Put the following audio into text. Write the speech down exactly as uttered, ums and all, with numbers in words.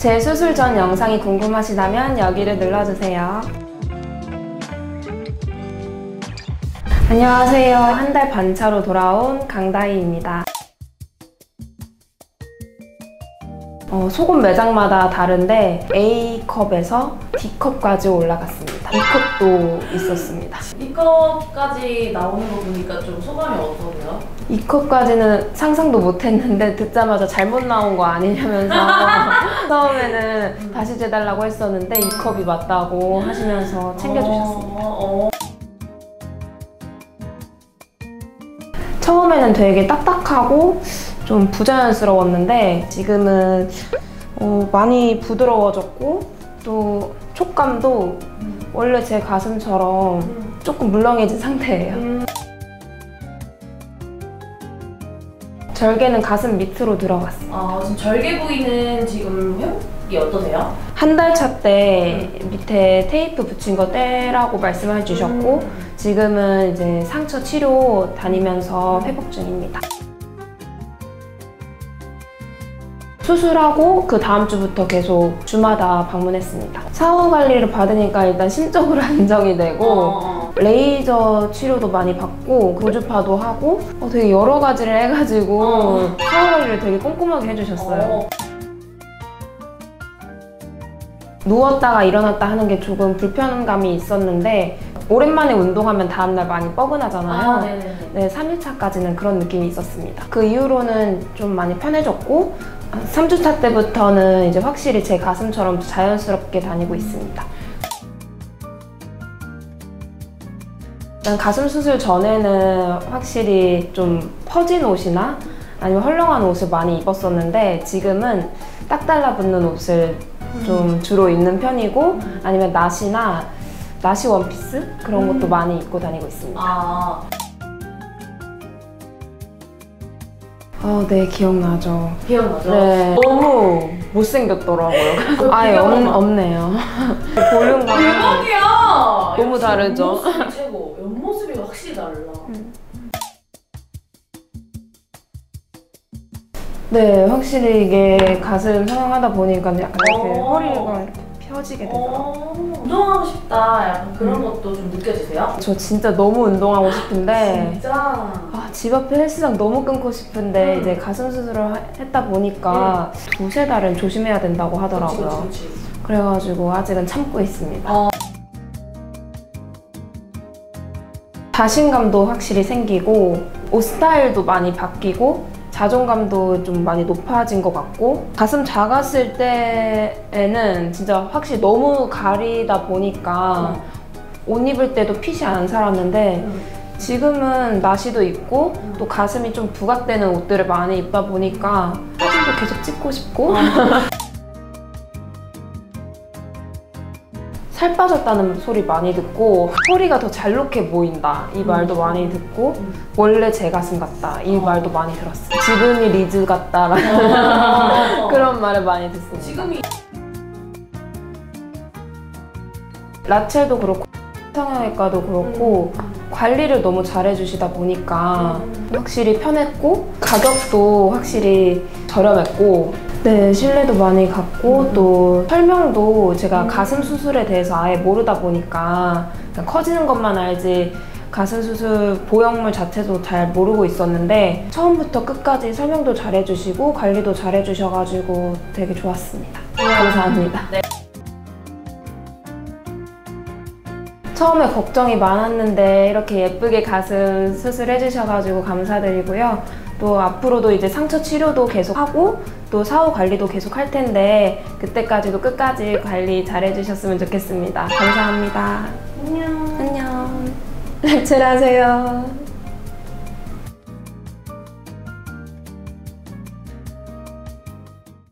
제 수술 전 영상이 궁금하시다면 여기를 눌러주세요. 안녕하세요. 한 달 반 차로 돌아온 강다희입니다. 어, 소금 매장마다 다른데 에이 컵에서 디 컵까지 올라갔습니다. 이 컵도 있었습니다. 이 컵까지 나오는 거 보니까 좀 소감이 어떠세요? 이 컵까지는 상상도 못했는데 듣자마자 잘못 나온 거 아니냐면서 처음에는 다시 재달라고 했었는데 이 컵이 맞다고 하시면서 챙겨주셨습니다. 어, 어. 처음에는 되게 딱딱하고 좀 부자연스러웠는데 지금은 어, 많이 부드러워졌고 또 촉감도 음. 원래 제 가슴처럼 음. 조금 물렁해진 상태예요. 음. 절개는 가슴 밑으로 들어갔습니다. 아, 지금 절개 부위는 지금 회복이 어떠세요? 한 달 차 때 음. 밑에 테이프 붙인 거 떼라고 말씀해 주셨고 음. 지금은 이제 상처 치료 다니면서 회복 중입니다. 수술하고 그 다음 주부터 계속 주마다 방문했습니다. 사후 관리를 받으니까 일단 심적으로 안정이 되고 어. 레이저 치료도 많이 받고 고주파도 하고 어, 되게 여러 가지를 해가지고 어. 사후 관리를 되게 꼼꼼하게 해주셨어요. 어. 누웠다가 일어났다 하는 게 조금 불편감이 있었는데 오랜만에 운동하면 다음날 많이 뻐근하잖아요. 아, 네, 삼 일 차까지는 그런 느낌이 있었습니다. 그 이후로는 좀 많이 편해졌고 삼 주 차 때부터는 이제 확실히 제 가슴처럼 자연스럽게 다니고 있습니다. 일단 가슴 수술 전에는 확실히 좀 퍼진 옷이나 아니면 헐렁한 옷을 많이 입었었는데 지금은 딱 달라붙는 옷을 좀 주로 입는 편이고 아니면 나시나 나시 원피스 그런 것도 많이 입고 다니고 있습니다. 아. 어, 네, 기억나죠. 기억나죠? 네. 너무 못생겼더라고요. 아예 없, 없네요. 볼륨감. 대박이야! 너무 역시 다르죠? 옆모습이 최고. 옆모습이 확실히 달라. 음. 네, 확실히 이게 가슴 사용하다 보니까 약간 이렇게 허리가 이렇게 펴지게 되더라고요. 운동하고 싶다. 약간 그런 음. 것도 좀 느껴지세요? 저 진짜 너무 운동하고 싶은데 진짜? 집 앞에 헬스장 너무 끊고 싶은데 음. 이제 가슴 수술을 했다 보니까 음. 두세 달은 조심해야 된다고 하더라고요. 그렇지, 그렇지. 그래가지고 아직은 참고 있습니다. 어. 자신감도 확실히 생기고 옷 스타일도 많이 바뀌고 자존감도 좀 많이 높아진 것 같고 가슴 작았을 때에는 진짜 확실히 너무 가리다 보니까 옷 입을 때도 핏이 안 살았는데 음. 지금은 나시도 입고 음. 또 가슴이 좀 부각되는 옷들을 많이 입다 보니까 사진도 계속 찍고 싶고 아. 살 빠졌다는 소리 많이 듣고 허리가 더 잘록해 보인다 이 말도 음. 많이 듣고 음. 원래 제 가슴 같다 이 어. 말도 많이 들었어요. 지금이 리즈 같다라는 그런 말을 많이 듣습니다. 지금이... 라첼도 그렇고 성형외과도 그렇고 음. 관리를 너무 잘해주시다 보니까 음. 확실히 편했고 가격도 확실히 저렴했고 네 신뢰도 많이 갔고 음. 또 설명도 제가 음. 가슴 수술에 대해서 아예 모르다 보니까 커지는 것만 알지 가슴 수술 보형물 자체도 잘 모르고 있었는데 처음부터 끝까지 설명도 잘해주시고 관리도 잘해주셔가지고 되게 좋았습니다. 음. 감사합니다. 네. 처음에 걱정이 많았는데 이렇게 예쁘게 가슴 수술해주셔가지고 감사드리고요. 또 앞으로도 이제 상처 치료도 계속하고 또 사후 관리도 계속 할 텐데 그때까지도 끝까지 관리 잘해주셨으면 좋겠습니다. 감사합니다. 안녕. 안녕. 라첼하세요.